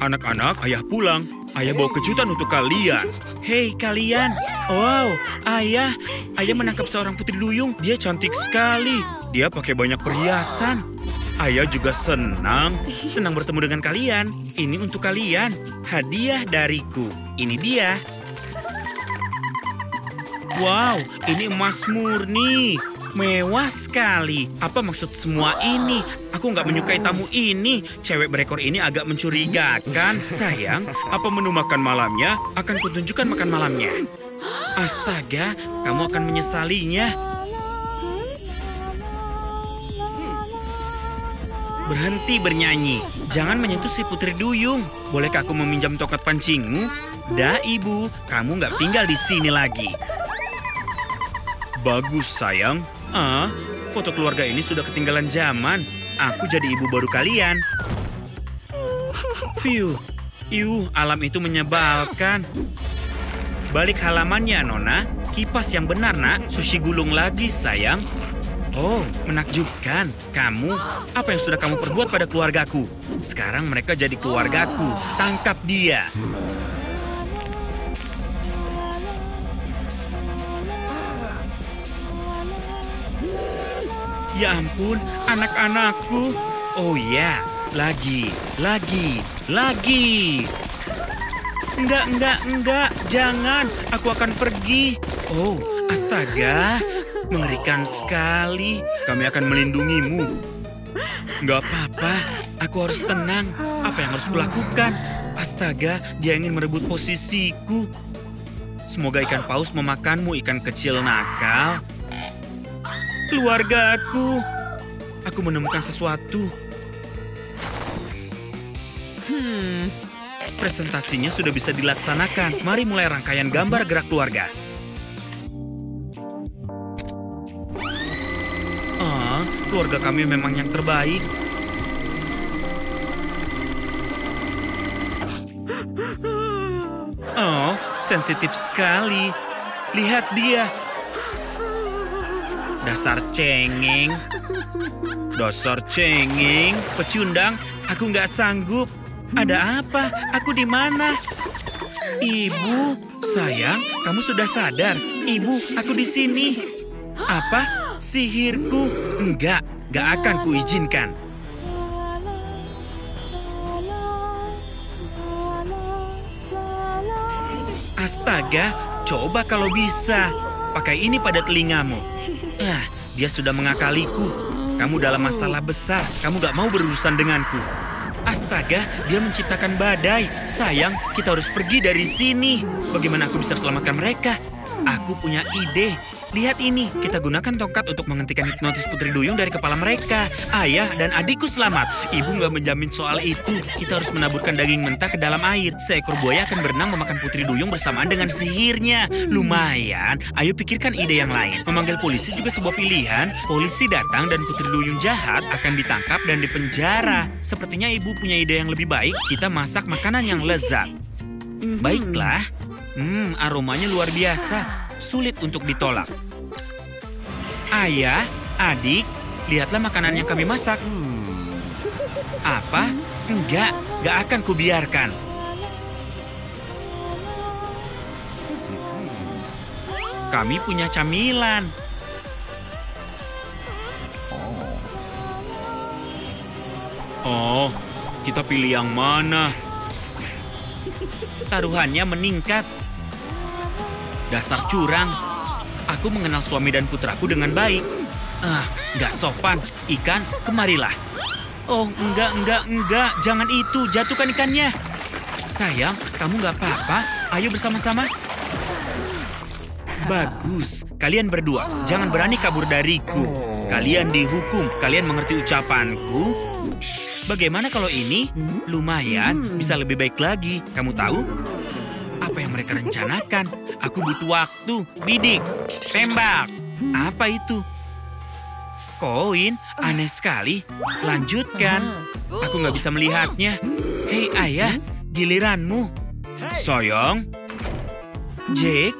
Anak-anak, ayah pulang. Ayah bawa kejutan untuk kalian. Hei, kalian. Wow, ayah. Ayah menangkap seorang putri duyung. Dia cantik sekali. Dia pakai banyak perhiasan. Ayah juga senang. Senang bertemu dengan kalian. Ini untuk kalian. Hadiah dariku. Ini dia. Wow, ini emas murni. Mewah sekali. Apa maksud semua ini? Aku nggak menyukai tamu ini. Cewek berekor ini agak mencurigakan. Sayang, apa menu makan malamnya? Akan kutunjukkan makan malamnya. Astaga, kamu akan menyesalinya. Berhenti bernyanyi. Jangan menyentuh si putri duyung. Bolehkah aku meminjam tongkat pancingmu? Dah, ibu. Kamu nggak tinggal di sini lagi. Bagus, sayang. Ah, foto keluarga ini sudah ketinggalan zaman. Aku jadi ibu baru kalian. Fiu. Iuh, alam itu menyebalkan. Balik halamannya, Nona. Kipas yang benar, nak. Sushi gulung lagi, sayang. Oh, menakjubkan. Kamu, apa yang sudah kamu perbuat pada keluargaku? Sekarang mereka jadi keluargaku. Tangkap dia. Ya ampun, anak-anakku. Oh ya, lagi. Enggak. Jangan, aku akan pergi. Oh, astaga. Mengerikan sekali. Kami akan melindungimu. Enggak apa-apa, aku harus tenang. Apa yang harus kulakukan? Astaga, dia ingin merebut posisiku. Semoga ikan paus memakanmu, ikan kecil nakal. Keluargaku. Aku menemukan sesuatu. Presentasinya sudah bisa dilaksanakan. Mari mulai rangkaian gambar gerak keluarga. Ah, keluarga kami memang yang terbaik. Oh, sensitif sekali. Lihat dia. Dasar cengeng, pecundang, aku nggak sanggup. Ada apa? Aku di mana? Ibu, sayang, kamu sudah sadar. Ibu, aku di sini. Apa? Sihirku? Nggak akan kuizinkan. Astaga, coba kalau bisa. Pakai ini pada telingamu. Ah, dia sudah mengakaliku. Kamu dalam masalah besar. Kamu gak mau berurusan denganku. Astaga, dia menciptakan badai. Sayang, kita harus pergi dari sini. Bagaimana aku bisa selamatkan mereka? Aku punya ide. Lihat ini, kita gunakan tongkat untuk menghentikan hipnotis putri duyung dari kepala mereka. Ayah dan adikku selamat. Ibu gak menjamin soal itu. Kita harus menaburkan daging mentah ke dalam air. Seekor buaya akan berenang memakan putri duyung bersamaan dengan sihirnya. Lumayan, ayo pikirkan ide yang lain. Memanggil polisi juga sebuah pilihan. Polisi datang dan putri duyung jahat akan ditangkap dan dipenjara. Sepertinya ibu punya ide yang lebih baik. Kita masak makanan yang lezat. Baiklah. Aromanya luar biasa. Sulit untuk ditolak. Ayah, adik, lihatlah makanan yang kami masak. Apa? Enggak akan kubiarkan. Kami punya camilan. Oh, kita pilih yang mana? Taruhannya meningkat. Dasar curang. Aku mengenal suami dan putraku dengan baik. Ah, nggak sopan. Ikan, kemarilah. Oh, enggak. Jangan itu, jatuhkan ikannya. Sayang, kamu nggak apa-apa. Ayo bersama-sama. Bagus. Kalian berdua, jangan berani kabur dariku. Kalian dihukum. Kalian mengerti ucapanku? Bagaimana kalau ini? Lumayan, bisa lebih baik lagi. Kamu tahu? Apa yang mereka rencanakan? Aku butuh waktu. Bidik, tembak. Apa itu? Koin, aneh sekali. Lanjutkan. Aku nggak bisa melihatnya. Hei ayah, giliranmu. Sayang. Jake,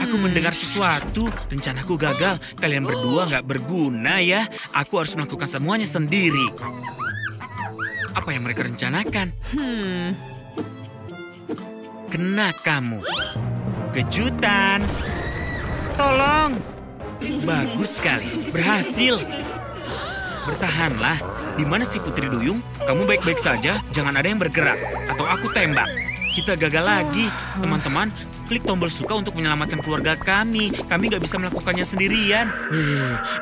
aku mendengar sesuatu. Rencanaku gagal. Kalian berdua nggak berguna ya. Aku harus melakukan semuanya sendiri. Apa yang mereka rencanakan? kena kamu. Kejutan. Tolong. Bagus sekali. Berhasil. Bertahanlah. Di mana si Putri Duyung? Kamu baik-baik saja. Jangan ada yang bergerak. Atau aku tembak. Kita gagal lagi. Teman-teman, klik tombol suka untuk menyelamatkan keluarga kami. Kami nggak bisa melakukannya sendirian.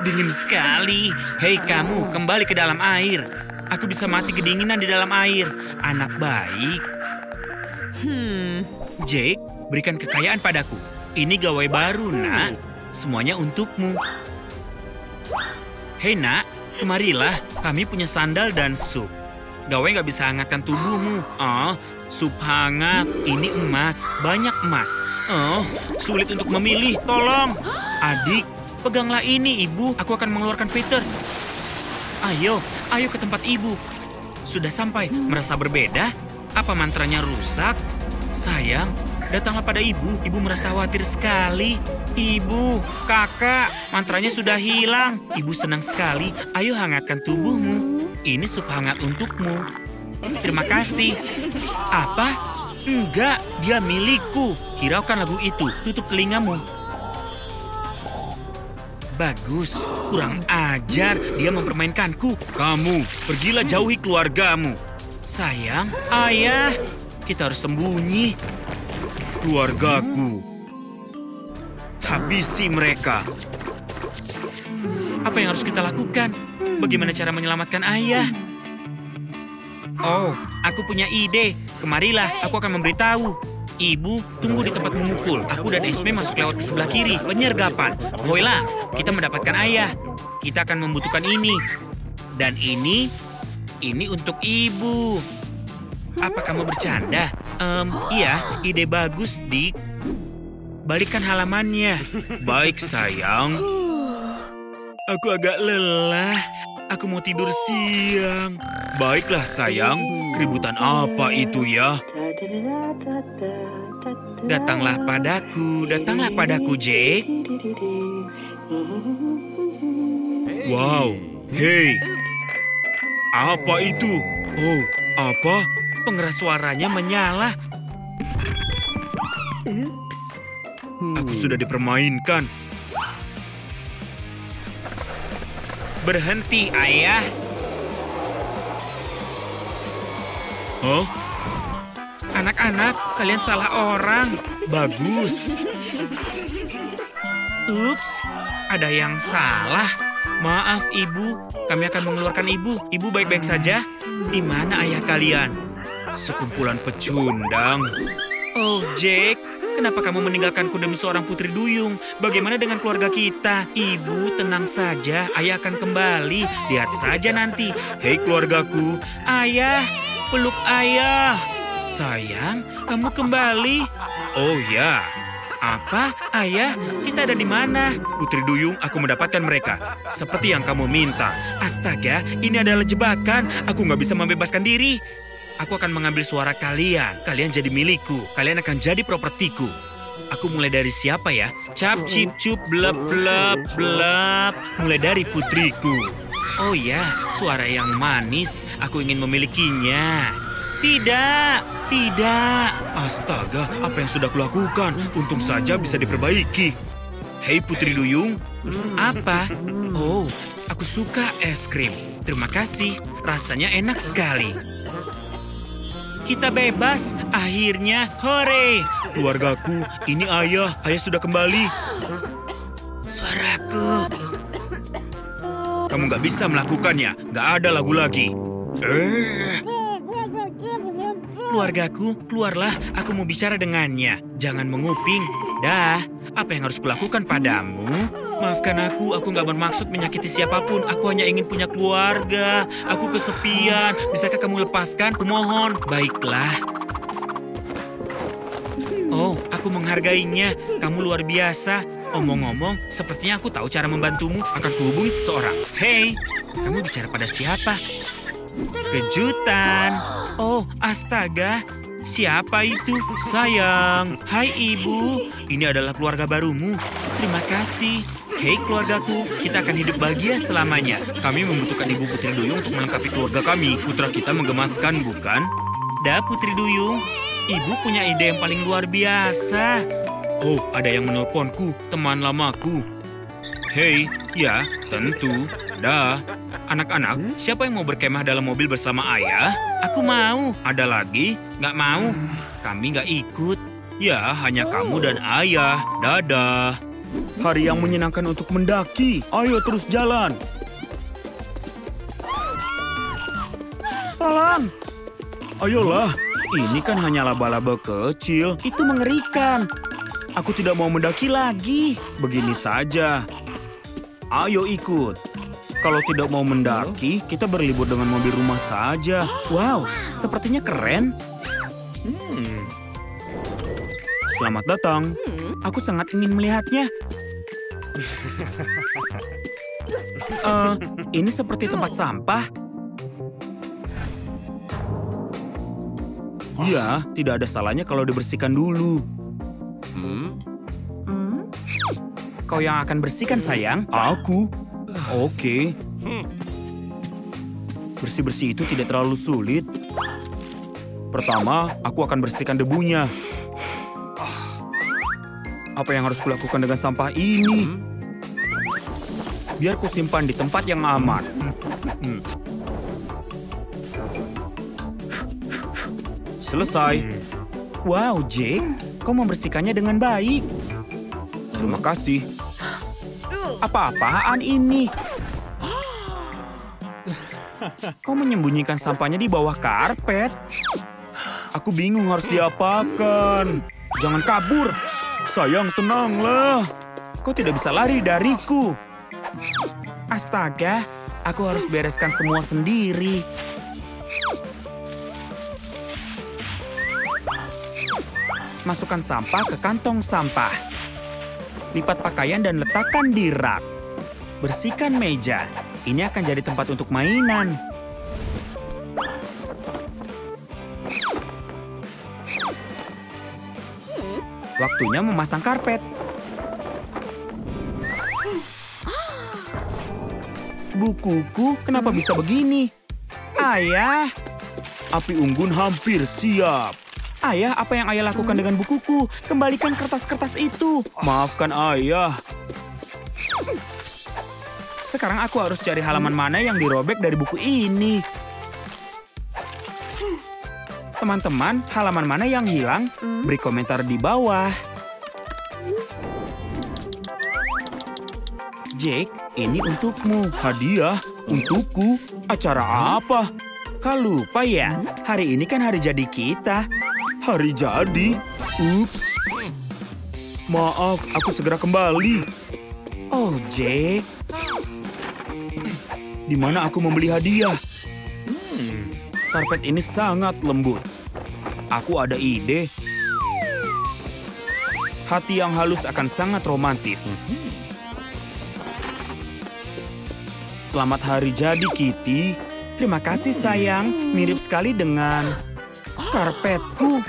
Dingin sekali. Hei kamu, kembali ke dalam air. Aku bisa mati kedinginan di dalam air. Anak baik. Jake, berikan kekayaan padaku. Ini gawai baru, nak. Semuanya untukmu. Hei, nak. Kemarilah. Kami punya sandal dan sup. Gawai nggak bisa hangatkan tubuhmu. Oh, sup hangat. Ini emas. Banyak emas. Oh, sulit untuk memilih. Tolong. Adik, peganglah ini, ibu. Aku akan mengeluarkan Peter. Ayo ke tempat ibu. Sudah sampai, merasa berbeda? Apa mantranya rusak? Sayang, datanglah pada ibu. Ibu merasa khawatir sekali. Ibu, kakak, mantranya sudah hilang. Ibu senang sekali. Ayo hangatkan tubuhmu. Ini sup hangat untukmu. Terima kasih. Apa? Enggak, dia milikku. Hiraukan lagu itu. Tutup telingamu. Bagus, kurang ajar dia mempermainkanku. Kamu, pergilah jauhi keluargamu. Sayang, ayah, kita harus sembunyi. Keluargaku, habisi mereka. Apa yang harus kita lakukan? Bagaimana cara menyelamatkan ayah? Oh, aku punya ide. Kemarilah, aku akan memberitahu. Ibu, tunggu di tempat memukul. Aku dan SP masuk lewat ke sebelah kiri. Penyergapan. Voila, kita mendapatkan ayah. Kita akan membutuhkan ini. Dan ini untuk ibu. Apa kamu bercanda? Iya, ide bagus, Dik. Balikkan halamannya. Baik, sayang. Aku agak lelah. Aku mau tidur siang. Baiklah, sayang. Keributan apa itu ya? Datanglah padaku, Jake. Wow, hei. Apa itu? Oh, apa? Pengeras suaranya menyala. Aku sudah dipermainkan. Berhenti, ayah. Hah? Anak-anak, kalian salah orang. Bagus. Ups, ada yang salah. Maaf, ibu. Kami akan mengeluarkan ibu. Ibu baik-baik saja. Di mana ayah kalian? Sekumpulan pecundang. Oh, Jake. Kenapa kamu meninggalkanku demi seorang Putri Duyung? Bagaimana dengan keluarga kita? Ibu, tenang saja. Ayah akan kembali. Lihat saja nanti. Hei, keluargaku. Ayah, peluk ayah. Sayang, kamu kembali. Oh ya. Apa? Ayah, kita ada di mana? Putri Duyung, aku mendapatkan mereka. Seperti yang kamu minta. Astaga, ini adalah jebakan. Aku nggak bisa membebaskan diri. Aku akan mengambil suara kalian. Kalian jadi milikku. Kalian akan jadi propertiku. Aku mulai dari siapa ya? Cap, cip, cup, blep, blep, blep. Mulai dari putriku. Oh ya, suara yang manis. Aku ingin memilikinya. Tidak. Astaga, apa yang sudah kulakukan? Untung saja bisa diperbaiki. Hei Putri Duyung. Apa? Oh, aku suka es krim. Terima kasih, rasanya enak sekali. Kita bebas, akhirnya. Hore! Keluargaku, ini ayah. Ayah sudah kembali. Suaraku. Kamu nggak bisa melakukannya. Nggak ada lagu lagi. Keluargaku, keluarlah. Aku mau bicara dengannya. Jangan menguping. Dah, apa yang harus kulakukan padamu? Maafkan aku nggak bermaksud menyakiti siapapun. Aku hanya ingin punya keluarga. Aku kesepian. Bisakah kamu lepaskan? Kumohon. Baiklah. Oh, aku menghargainya. Kamu luar biasa. Omong-omong, sepertinya aku tahu cara membantumu. Akan kuhubungi seseorang. Hei, kamu bicara pada siapa? Kejutan. Oh, astaga. Siapa itu? Sayang. Hai, ibu. Ini adalah keluarga barumu. Terima kasih. Hei, keluargaku. Kita akan hidup bahagia selamanya. Kami membutuhkan ibu Putri Duyung untuk melengkapi keluarga kami. Putra kita menggemaskan, bukan? Dah, Putri Duyung. Ibu punya ide yang paling luar biasa. Oh, ada yang menelponku, teman lamaku. Hei, ya, tentu. Dah. Anak-anak, siapa yang mau berkemah dalam mobil bersama ayah? Aku mau. Ada lagi? Nggak mau. Kami nggak ikut. Ya, hanya kamu dan ayah. Dadah. Hari yang menyenangkan untuk mendaki. Ayo terus jalan. Tolong. Ayolah. Ini kan hanya laba-laba kecil. Itu mengerikan. Aku tidak mau mendaki lagi. Begini saja. Ayo ikut. Kalau tidak mau mendaki, kita berlibur dengan mobil rumah saja. Wow, sepertinya keren. Selamat datang. Aku sangat ingin melihatnya. Ini seperti tempat sampah. Ya, tidak ada salahnya kalau dibersihkan dulu. Kau yang akan bersihkan, sayang. Aku? Oke. Bersih-bersih itu tidak terlalu sulit. Pertama, aku akan bersihkan debunya. Apa yang harus kulakukan dengan sampah ini? Biar kusimpan di tempat yang aman. Selesai. Wow, Jake. Kau membersihkannya dengan baik. Terima kasih. Apa-apaan ini? Kau menyembunyikan sampahnya di bawah karpet. Aku bingung harus diapakan. Jangan kabur. Sayang, tenanglah. Kau tidak bisa lari dariku. Astaga, aku harus bereskan semua sendiri. Masukkan sampah ke kantong sampah. Lipat pakaian dan letakkan di rak. Bersihkan meja. Ini akan jadi tempat untuk mainan. Waktunya memasang karpet. Bukuku, kenapa bisa begini? Ayah! Api unggun hampir siap. Ayah, apa yang ayah lakukan dengan bukuku? Kembalikan kertas-kertas itu. Maafkan ayah. Sekarang aku harus cari halaman mana yang dirobek dari buku ini. Teman-teman, halaman mana yang hilang? Beri komentar di bawah. Jake, ini untukmu. Hadiah? Untukku? Acara apa? Kau lupa ya? Hari ini kan hari jadi kita. Hari jadi? Ups. Maaf, aku segera kembali. Oh, Jake. Di mana aku membeli hadiah? Karpet ini sangat lembut. Aku ada ide. Hati yang halus akan sangat romantis. Selamat hari jadi, Kitty. Terima kasih, sayang. Mirip sekali dengan... karpetku.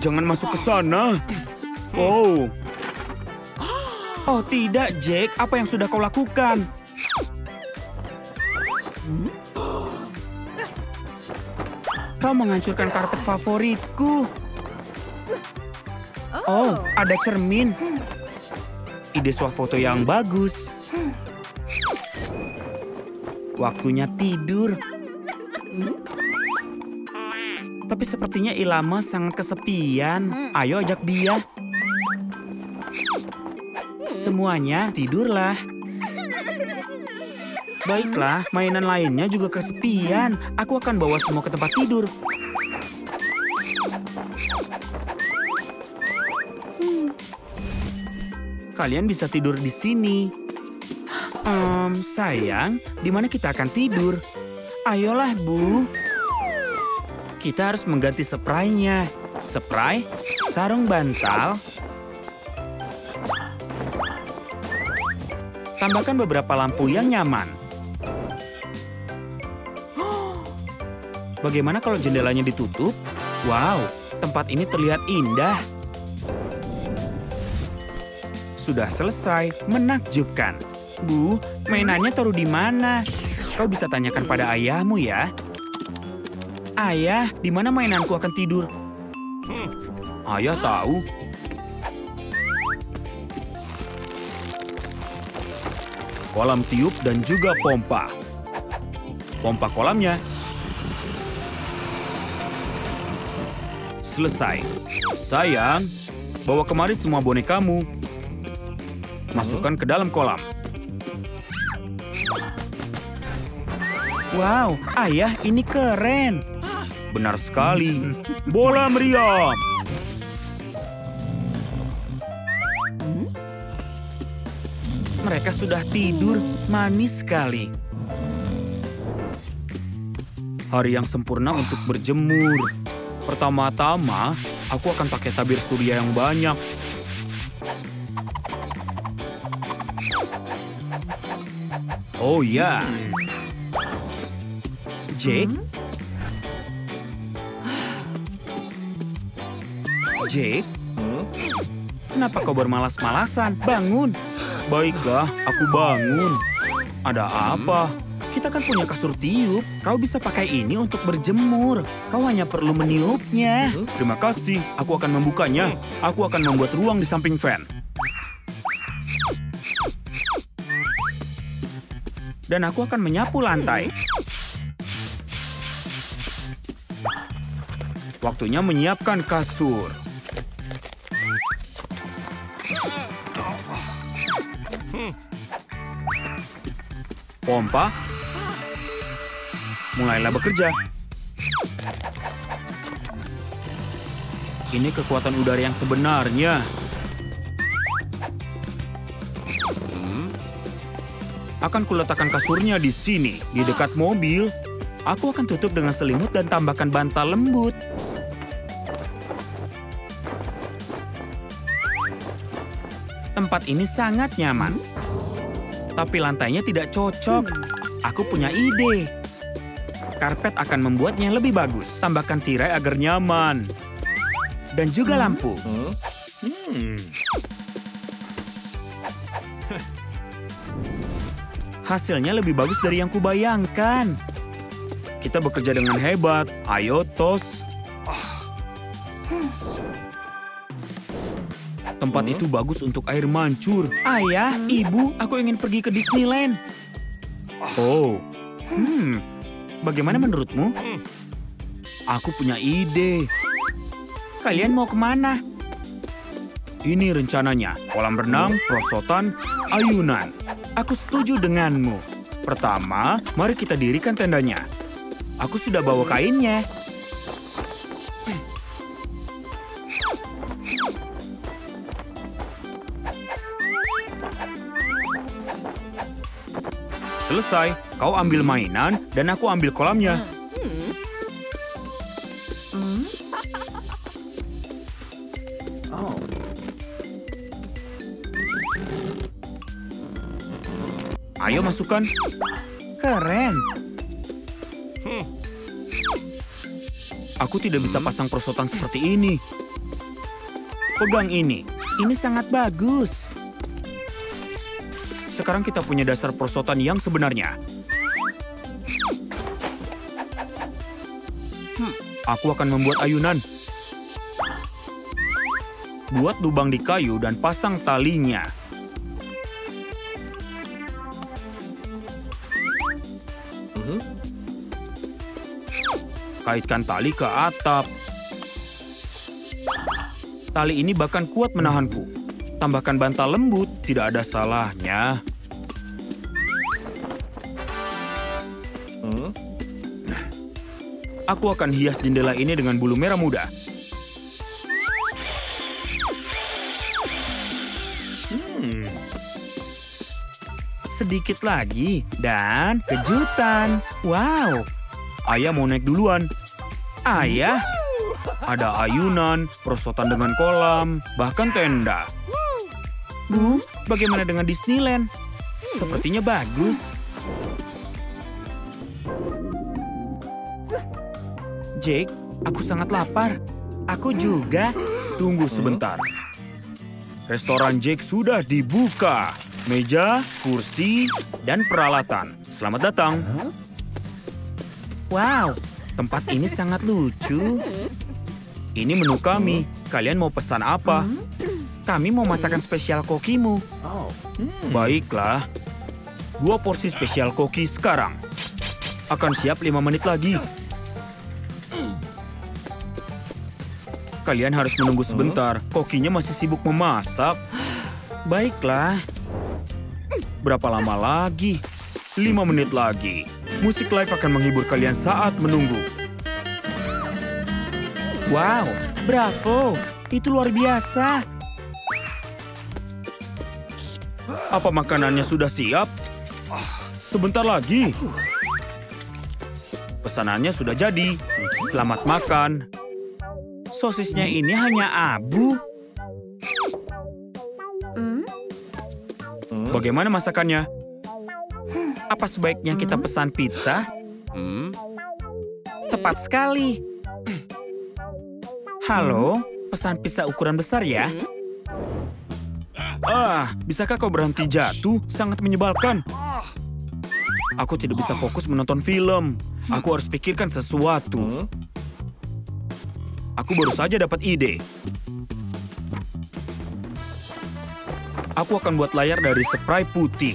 Jangan masuk ke sana. Oh. Oh tidak, Jake. Apa yang sudah kau lakukan? Kau menghancurkan karpet favoritku. Oh, ada cermin. Ide swafoto yang bagus. Waktunya tidur. Tapi sepertinya Ilham sangat kesepian. Ayo ajak dia. Semuanya tidurlah. Baiklah, mainan lainnya juga kesepian. Aku akan bawa semua ke tempat tidur. Kalian bisa tidur di sini. Sayang, di mana kita akan tidur? Ayolah, Bu. Kita harus mengganti spraynya. Spray, sarung bantal. Tambahkan beberapa lampu yang nyaman. Bagaimana kalau jendelanya ditutup? Wow, tempat ini terlihat indah. Sudah selesai, menakjubkan. Bu, mainannya taruh di mana? Kau bisa tanyakan pada ayahmu ya. Ayah, di mana mainanku akan tidur? Ayah tahu. Kolam tiup dan juga pompa. Pompa kolamnya. Selesai. Sayang, bawa kemari semua bonekamu. Masukkan ke dalam kolam. Wow, ayah ini keren. Benar sekali. Bola meriam. Mereka sudah tidur. Manis sekali. Hari yang sempurna untuk berjemur. Pertama-tama, aku akan pakai tabir surya yang banyak. Oh ya. Jake? Kenapa kau bermalas-malasan? Bangun! Baiklah, aku bangun. Ada apa? Kita kan punya kasur tiup. Kau bisa pakai ini untuk berjemur. Kau hanya perlu meniupnya. Terima kasih, aku akan membukanya. Aku akan membuat ruang di samping fan. Dan aku akan menyapu lantai. Waktunya menyiapkan kasur. Pompa. Mulailah bekerja. Ini kekuatan udara yang sebenarnya. Akan kuletakkan kasurnya di sini, di dekat mobil. Aku akan tutup dengan selimut dan tambahkan bantal lembut. Tempat ini sangat nyaman. Tapi lantainya tidak cocok. Aku punya ide. Karpet akan membuatnya lebih bagus. Tambahkan tirai agar nyaman. Dan juga lampu. Hasilnya lebih bagus dari yang kubayangkan. Kita bekerja dengan hebat. Ayo, tos. Tempat itu bagus untuk air mancur. Ayah, ibu, aku ingin pergi ke Disneyland. Oh. Bagaimana menurutmu? Aku punya ide. Kalian mau kemana? Ini rencananya. Kolam renang, perosotan, ayunan. Aku setuju denganmu. Pertama, mari kita dirikan tendanya. Aku sudah bawa kainnya. Selesai. Kau ambil mainan dan aku ambil kolamnya. Ayo masukkan. Keren. Aku tidak bisa pasang perosotan seperti ini. Pegang ini. Ini sangat bagus. Sekarang kita punya dasar perosotan yang sebenarnya. Aku akan membuat ayunan. Buat lubang di kayu dan pasang talinya. Kaitkan tali ke atap. Tali ini bahkan kuat menahanku. Tambahkan bantal lembut, tidak ada salahnya. Aku akan hias jendela ini dengan bulu merah muda. Sedikit lagi, dan kejutan. Wow, ayah mau naik duluan. Ayah, ada ayunan, perosotan dengan kolam, bahkan tenda. Bu, bagaimana dengan Disneyland? Sepertinya bagus. Jake, aku sangat lapar. Aku juga. Tunggu sebentar. Restoran Jake sudah dibuka. Meja, kursi, dan peralatan. Selamat datang. Wow, tempat ini sangat lucu. Ini menu kami. Kalian mau pesan apa? Kami mau masakan spesial kokimu. Baiklah. 2 porsi spesial koki sekarang. Akan siap 5 menit lagi. Kalian harus menunggu sebentar. Kokinya masih sibuk memasak. Baiklah. Berapa lama lagi? 5 menit lagi. Musik live akan menghibur kalian saat menunggu. Wow, bravo. Itu luar biasa. Apa makanannya sudah siap? Sebentar lagi. Pesanannya sudah jadi. Selamat makan. Sosisnya ini hanya abu. Bagaimana masakannya? Apa sebaiknya kita pesan pizza? Tepat sekali. Halo, pesan pizza ukuran besar ya? Bisakah kau berhenti jatuh? Sangat menyebalkan. Aku tidak bisa fokus menonton film. Aku harus pikirkan sesuatu. Aku baru saja dapat ide. Aku akan buat layar dari spray putih.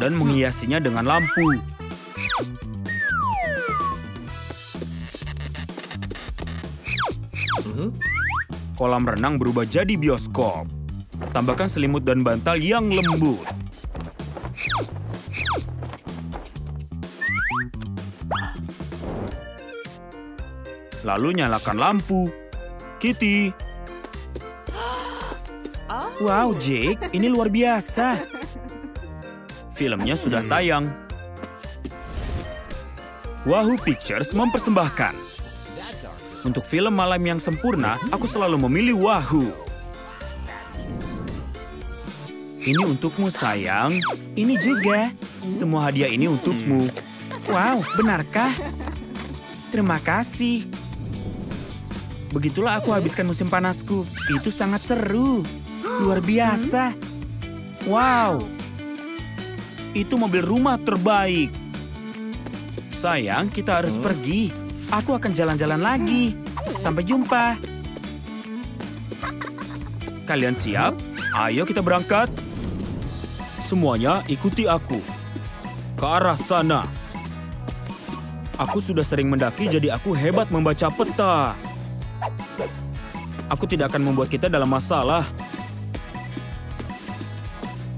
Dan menghiasinya dengan lampu. Kolam renang berubah jadi bioskop. Tambahkan selimut dan bantal yang lembut. Lalu nyalakan lampu. Kitty. Wow, Jake, ini luar biasa. Filmnya sudah tayang. Wahoo Pictures mempersembahkan. Untuk film malam yang sempurna, aku selalu memilih Wahoo. Ini untukmu, sayang. Ini juga. Semua hadiah ini untukmu. Wow, benarkah? Terima kasih. Begitulah aku habiskan musim panasku. Itu sangat seru. Luar biasa. Wow. Itu mobil rumah terbaik. Sayang, kita harus pergi. Aku akan jalan-jalan lagi. Sampai jumpa. Kalian siap? Ayo kita berangkat. Semuanya ikuti aku. Ke arah sana. Aku sudah sering mendaki, jadi aku hebat membaca peta. Aku tidak akan membuat kita dalam masalah.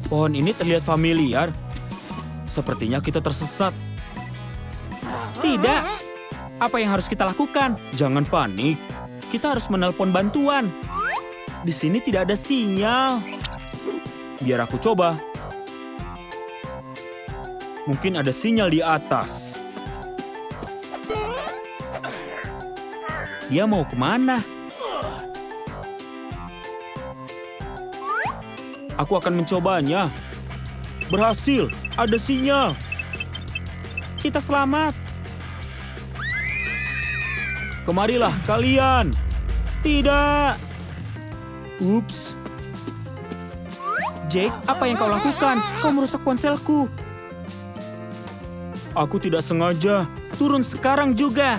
Pohon ini terlihat familiar. Sepertinya kita tersesat. Tidak. Apa yang harus kita lakukan? Jangan panik. Kita harus menelpon bantuan. Di sini tidak ada sinyal. Biar aku coba. Mungkin ada sinyal di atas. Dia mau kemana? Aku akan mencobanya. Berhasil, ada sinyal. Kita selamat. Kemarilah kalian. Tidak. Ups. Jake, apa yang kau lakukan? Kau merusak ponselku. Aku tidak sengaja. Turun sekarang juga.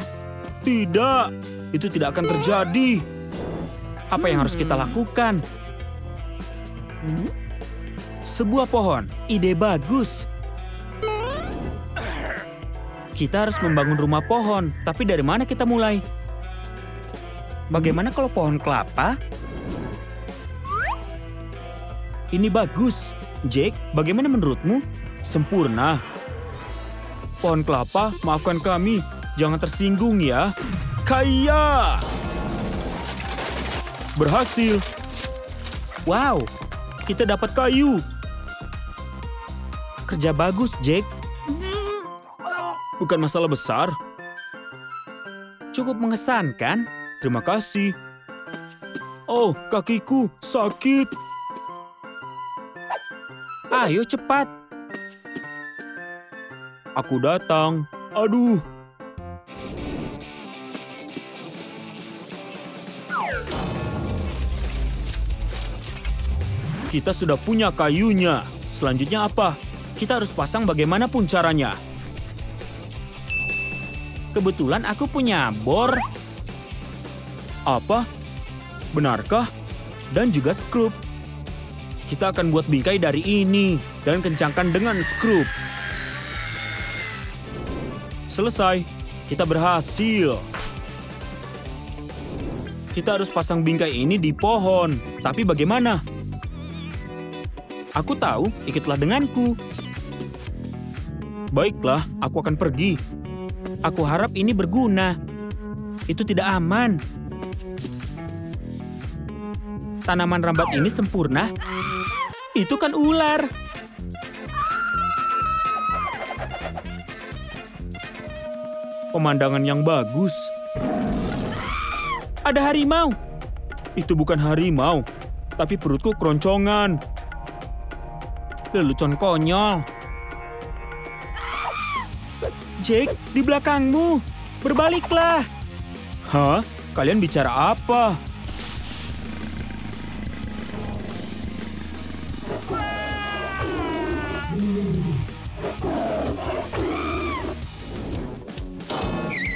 Tidak. Itu tidak akan terjadi. Apa yang harus kita lakukan? Sebuah pohon. Ide bagus. Kita harus membangun rumah pohon. Tapi dari mana kita mulai? Bagaimana kalau pohon kelapa? Ini bagus. Jake, bagaimana menurutmu? Sempurna. Pohon kelapa, maafkan kami. Jangan tersinggung ya. Kaya! Berhasil. Wow, kita dapat kayu. Kerja bagus, Jake. Bukan masalah besar. Cukup mengesankan. Terima kasih. Oh, kakiku sakit. Ayo cepat. Aku datang. Aduh. Kita sudah punya kayunya. Selanjutnya apa? Kita harus pasang bagaimanapun caranya. Kebetulan aku punya bor. Apa? Benarkah? Dan juga skrup. Kita akan buat bingkai dari ini dan kencangkan dengan skrup. Selesai. Kita berhasil. Kita harus pasang bingkai ini di pohon. Tapi bagaimana? Aku tahu, ikutlah denganku. Baiklah, aku akan pergi. Aku harap ini berguna. Itu tidak aman. Tanaman rambat ini sempurna. Itu kan ular. Pemandangan yang bagus. Ada harimau. Itu bukan harimau, tapi perutku keroncongan. Lelucon konyol. Jake, di belakangmu. Berbaliklah. Hah? Kalian bicara apa?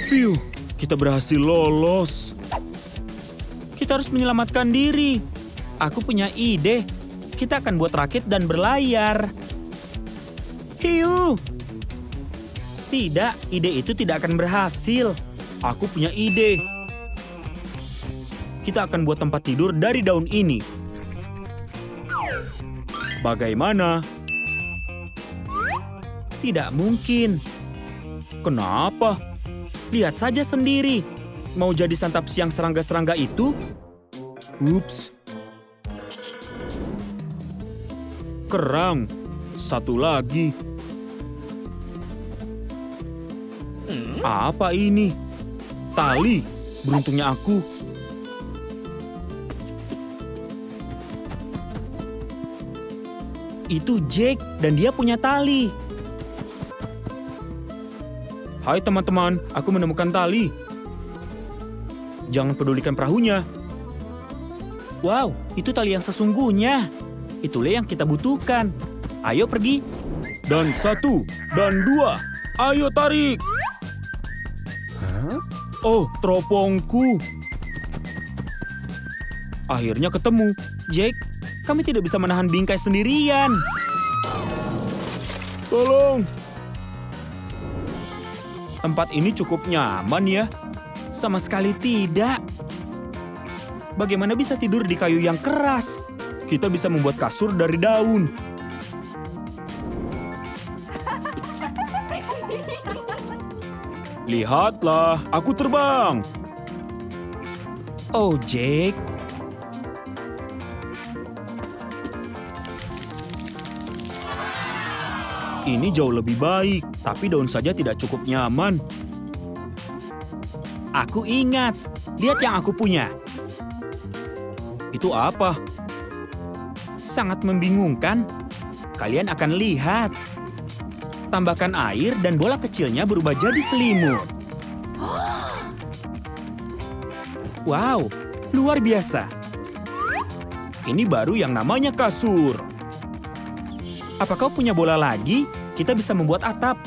Phew, kita berhasil lolos. Kita harus menyelamatkan diri. Aku punya ide. Kita akan buat rakit dan berlayar. Hiu! Tidak, ide itu tidak akan berhasil. Aku punya ide. Kita akan buat tempat tidur dari daun ini. Bagaimana? Tidak mungkin. Kenapa? Lihat saja sendiri. Mau jadi santap siang serangga-serangga itu? Ups. Kerang. Satu lagi. Apa ini? Tali. Beruntungnya aku. Itu Jake dan dia punya tali. Hai teman-teman, aku menemukan tali. Jangan pedulikan perahunya. Wow, itu tali yang sesungguhnya. Itulah yang kita butuhkan. Ayo pergi. Dan satu, dan dua. Ayo tarik. Huh? Oh, teropongku. Akhirnya ketemu. Jake, kami tidak bisa menahan bingkai sendirian. Tolong. Tempat ini cukup nyaman ya. Sama sekali tidak. Bagaimana bisa tidur di kayu yang keras? Kita bisa membuat kasur dari daun. Lihatlah, aku terbang. Oh, Jake. Ini jauh lebih baik, tapi daun saja tidak cukup nyaman. Aku ingat. Lihat yang aku punya. Itu apa? Sangat membingungkan. Kalian akan lihat. Tambahkan air dan bola kecilnya berubah jadi selimut. Wow, luar biasa. Ini baru yang namanya kasur. Apa kau punya bola lagi? Kita bisa membuat atap.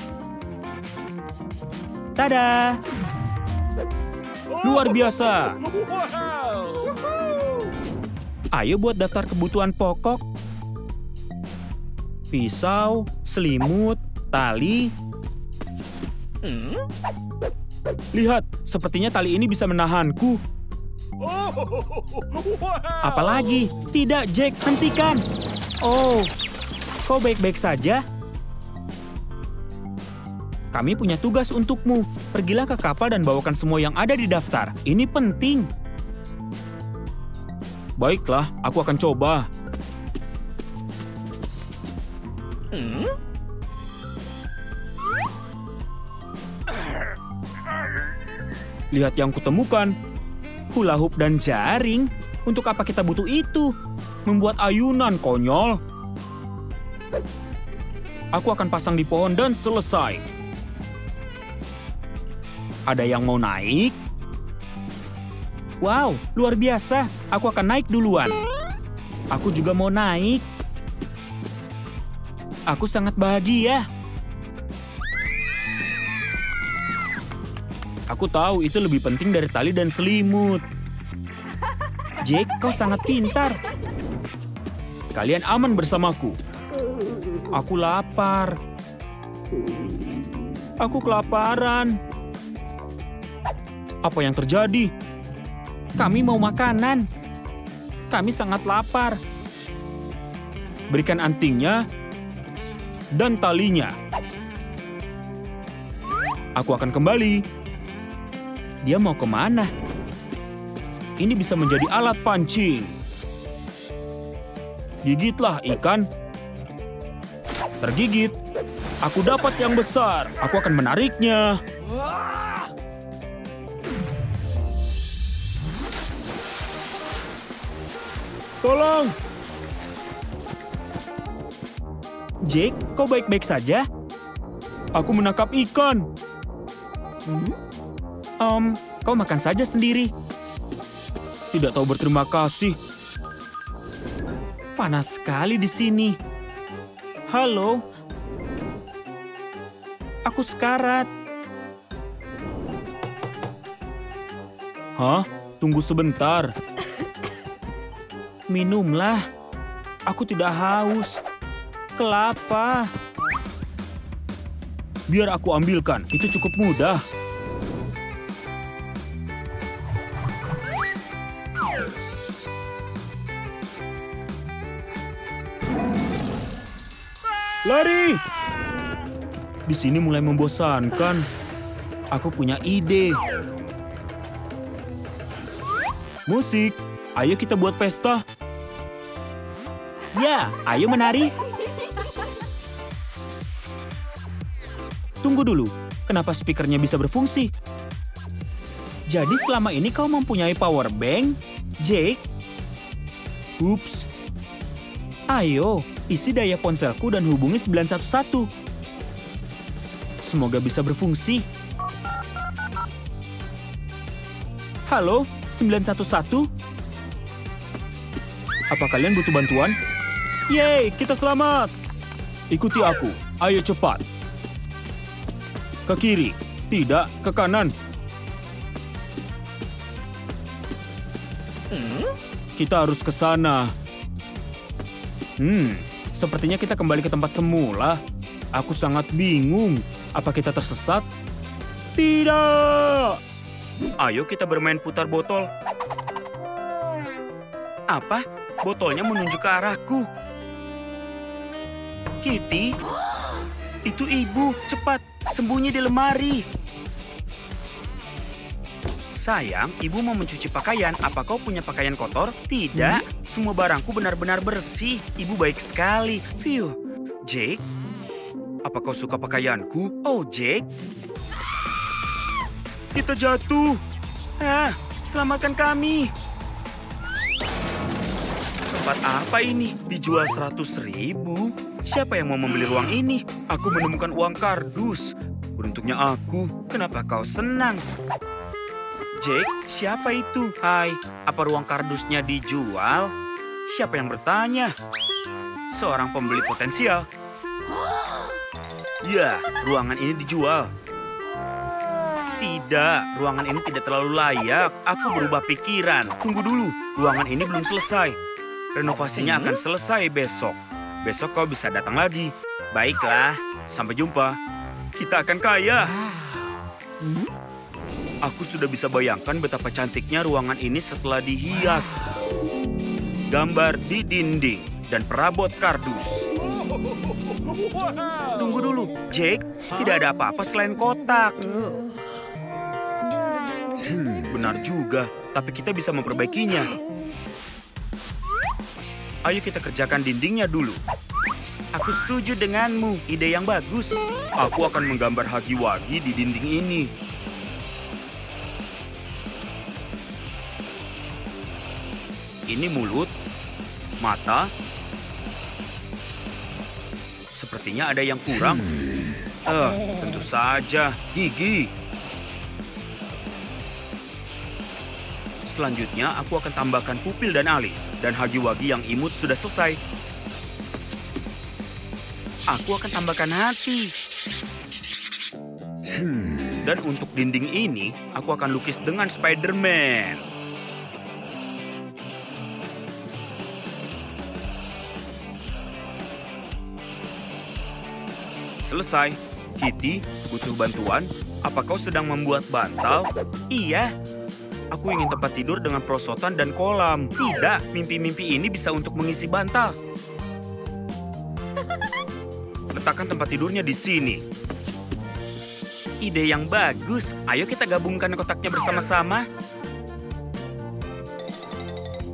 Tada! Luar biasa! Ayo buat daftar kebutuhan pokok. Pisau, selimut, tali. Lihat, sepertinya tali ini bisa menahanku. Apalagi? Tidak, Jack, hentikan! Oh, kau baik-baik saja? Kami punya tugas untukmu. Pergilah ke kapal dan bawakan semua yang ada di daftar. Ini penting. Baiklah, aku akan coba. Lihat yang kutemukan. Hula hoop dan jaring. Untuk apa kita butuh itu? Membuat ayunan, konyol. Aku akan pasang di pohon dan selesai. Ada yang mau naik? Wow, luar biasa. Aku akan naik duluan. Aku juga mau naik. Aku sangat bahagia. Aku tahu itu lebih penting dari tali dan selimut. Jake, kau sangat pintar. Kalian aman bersamaku. Aku lapar. Aku kelaparan. Apa yang terjadi? Kami mau makanan. Kami sangat lapar. Berikan antingnya dan talinya. Aku akan kembali. Dia mau kemana? Ini bisa menjadi alat pancing. Gigitlah ikan. Tergigit. Aku dapat yang besar. Aku akan menariknya. Tolong! Jake, kau baik-baik saja? Aku menangkap ikan. Kau makan saja sendiri. Tidak tahu berterima kasih. Panas sekali di sini. Halo. Aku sekarat. Hah? Tunggu sebentar. Minumlah. Aku tidak haus. Kelapa. Biar aku ambilkan. Itu cukup mudah. Lari! Di sini mulai membosankan. Aku punya ide. Musik. Ayo kita buat pesta. Ya, ayo menari. Tunggu dulu. Kenapa speakernya bisa berfungsi? Jadi selama ini kau mempunyai power bank, Jake? Ups. Ayo. Isi daya ponselku dan hubungi 911. Semoga bisa berfungsi. Halo, 911? Apa kalian butuh bantuan? Yeay, kita selamat! Ikuti aku. Ayo cepat. Ke kiri. Tidak, ke kanan. Kita harus ke sana. Sepertinya kita kembali ke tempat semula. Aku sangat bingung. Apa kita tersesat? Tidak! Ayo kita bermain putar botol. Apa? Botolnya menunjuk ke arahku. Kitty? Itu ibu. Cepat, sembunyi di lemari. Sayang, ibu mau mencuci pakaian. Apa kau punya pakaian kotor? Tidak. Semua barangku benar-benar bersih. Ibu baik sekali. Phew. Jake? Apa kau suka pakaianku? Oh, Jake? Kita jatuh. Selamatkan kami. Tempat apa ini? Dijual 100.000. Siapa yang mau membeli ruang ini? Aku menemukan uang kardus. Beruntungnya aku. Kenapa kau senang? Jake, siapa itu? Hai, apa ruang kardusnya dijual? Siapa yang bertanya? Seorang pembeli potensial. Ya, ruangan ini dijual. Tidak, ruangan ini tidak terlalu layak. Aku berubah pikiran. Tunggu dulu, ruangan ini belum selesai. Renovasinya akan selesai besok. Besok kau bisa datang lagi. Baiklah, sampai jumpa. Kita akan kaya. Aku sudah bisa bayangkan betapa cantiknya ruangan ini setelah dihias. Gambar di dinding dan perabot kardus. Tunggu dulu, Jake. Tidak ada apa-apa selain kotak. Benar juga, tapi kita bisa memperbaikinya. Ayo kita kerjakan dindingnya dulu. Aku setuju denganmu, ide yang bagus. Aku akan menggambar hagi-wagi di dinding ini. Ini mulut, mata. Sepertinya ada yang kurang. Tentu saja, gigi. Selanjutnya, aku akan tambahkan pupil dan alis. Dan hagi-wagi yang imut sudah selesai. aku akan tambahkan hati. Dan untuk dinding ini, aku akan lukis dengan Spider-Man. Selesai. Kitty, butuh bantuan. Apa kau sedang membuat bantal? Iya. Aku ingin tempat tidur dengan perosotan dan kolam. Tidak, mimpi-mimpi ini bisa untuk mengisi bantal. Letakkan tempat tidurnya di sini. Ide yang bagus. Ayo kita gabungkan kotaknya bersama-sama.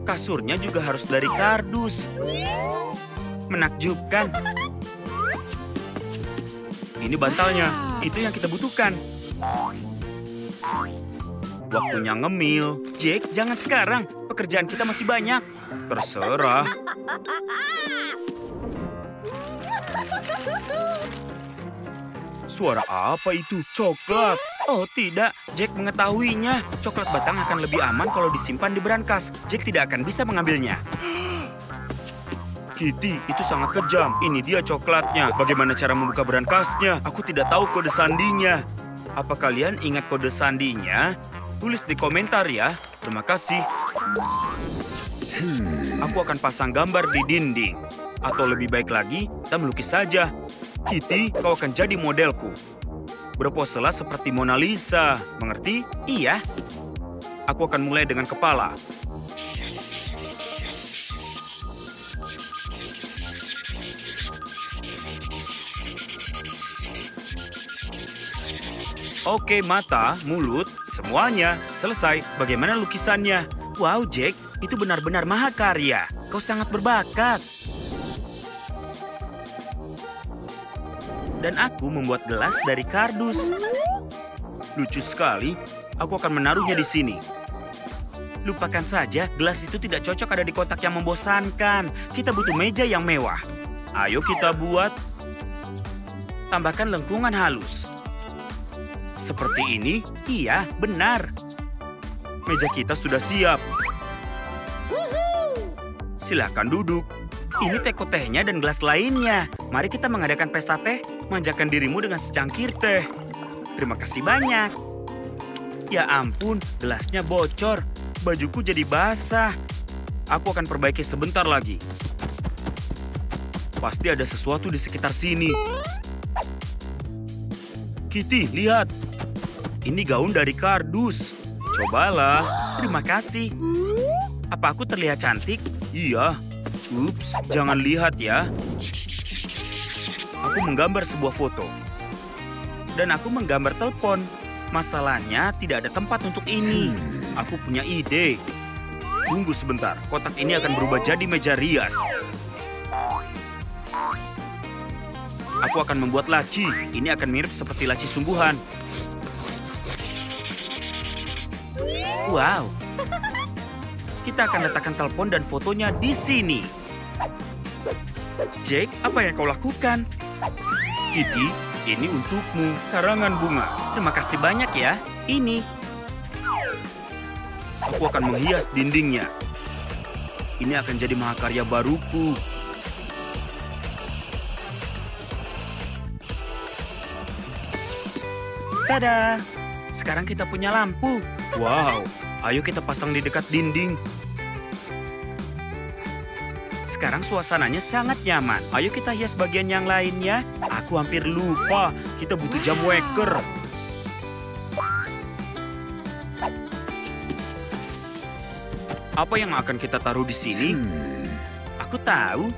Kasurnya juga harus dari kardus. Menakjubkan. Ini bantalnya, itu yang kita butuhkan. Waktunya ngemil. Jake, jangan sekarang. Pekerjaan kita masih banyak. Terserah. Suara apa itu? Coklat. Oh tidak, Jake mengetahuinya. Coklat batang akan lebih aman kalau disimpan di brankas. Jake tidak akan bisa mengambilnya. Kitty, itu sangat kejam. Ini dia coklatnya. Bagaimana cara membuka brankasnya? Aku tidak tahu kode sandinya. Apa kalian ingat kode sandinya? Tulis di komentar ya. Terima kasih. Aku akan pasang gambar di dinding. Atau lebih baik lagi, kita melukis saja. Kitty, kau akan jadi modelku. Berposelah seperti Mona Lisa. Mengerti? Iya. Aku akan mulai dengan kepala. Oke, mata, mulut, semuanya. Selesai. Bagaimana lukisannya? Wow, Jake, itu benar-benar mahakarya. Kau sangat berbakat. Dan aku membuat gelas dari kardus. Lucu sekali. Aku akan menaruhnya di sini. Lupakan saja, gelas itu tidak cocok ada di kotak yang membosankan. Kita butuh meja yang mewah. Ayo kita buat. Tambahkan lengkungan halus. Seperti ini? Iya, benar. Meja kita sudah siap. Silakan duduk. Ini teko tehnya dan gelas lainnya. Mari kita mengadakan pesta teh. Manjakan dirimu dengan secangkir teh. Terima kasih banyak. Ya ampun, gelasnya bocor. Bajuku jadi basah. Aku akan perbaiki sebentar lagi. Pasti ada sesuatu di sekitar sini. Kitty, lihat. Ini gaun dari kardus. Cobalah. Terima kasih. Apa aku terlihat cantik? Iya. Ups, jangan lihat ya. Aku menggambar sebuah foto. Dan aku menggambar telepon. Masalahnya tidak ada tempat untuk ini. Aku punya ide. Tunggu sebentar. Kotak ini akan berubah jadi meja rias. Aku akan membuat laci. Ini akan mirip seperti laci sungguhan. Wow. Kita akan letakkan telepon dan fotonya di sini. Jake, apa yang kau lakukan? Kitty, ini untukmu. Karangan bunga. Terima kasih banyak ya. Ini. Aku akan menghias dindingnya. Ini akan jadi mahakarya baruku. Tada! Sekarang kita punya lampu. Wow, ayo kita pasang di dekat dinding. Sekarang suasananya sangat nyaman. Ayo kita hias bagian yang lainnya. Aku hampir lupa, kita butuh jam waker. Apa yang akan kita taruh di sini? Aku tahu.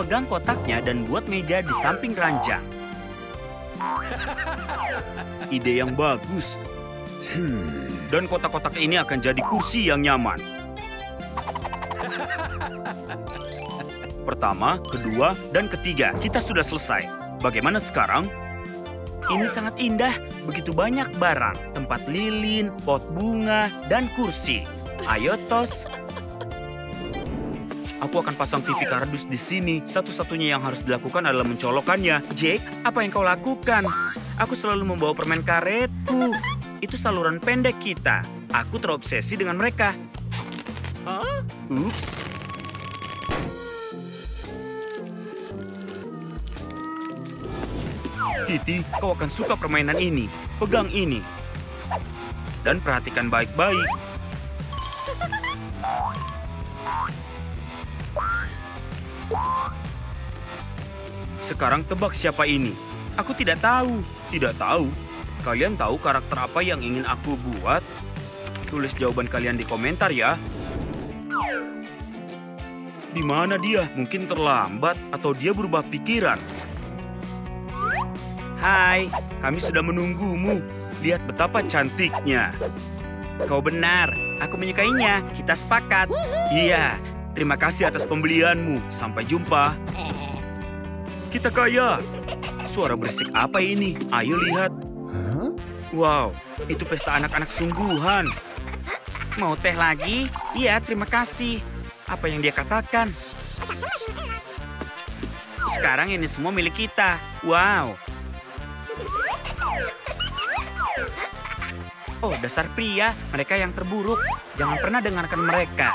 Pegang kotaknya dan buat meja di samping ranjang. Ide yang bagus. Dan kotak-kotak ini akan jadi kursi yang nyaman. Pertama, kedua, dan ketiga. Kita sudah selesai. Bagaimana sekarang? Ini sangat indah. Begitu banyak barang. Tempat lilin, pot bunga, dan kursi. Ayo, tos. Aku akan pasang TV kardus di sini. Satu-satunya yang harus dilakukan adalah mencolokkannya. Jake, apa yang kau lakukan? Aku selalu membawa permen karetku. Itu saluran pendek kita. Aku terobsesi dengan mereka. Ups. Kitty, kau akan suka permainan ini. Pegang ini. Dan perhatikan baik-baik. Sekarang tebak siapa ini? Aku tidak tahu. Tidak tahu? Kalian tahu karakter apa yang ingin aku buat? Tulis jawaban kalian di komentar ya. Di mana dia? Mungkin terlambat atau dia berubah pikiran. Hai, kami sudah menunggumu. Lihat betapa cantiknya. Kau benar, aku menyukainya. Kita sepakat. Iya, terima kasih atas pembelianmu. Sampai jumpa. Kita kaya. Suara berisik apa ini? Ayo lihat. Wow, itu pesta anak-anak sungguhan. Mau teh lagi? Iya, terima kasih. Apa yang dia katakan? Sekarang ini semua milik kita. Wow. Oh, dasar pria. Mereka yang terburuk. Jangan pernah dengarkan mereka.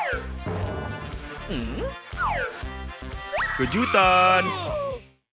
Kejutan.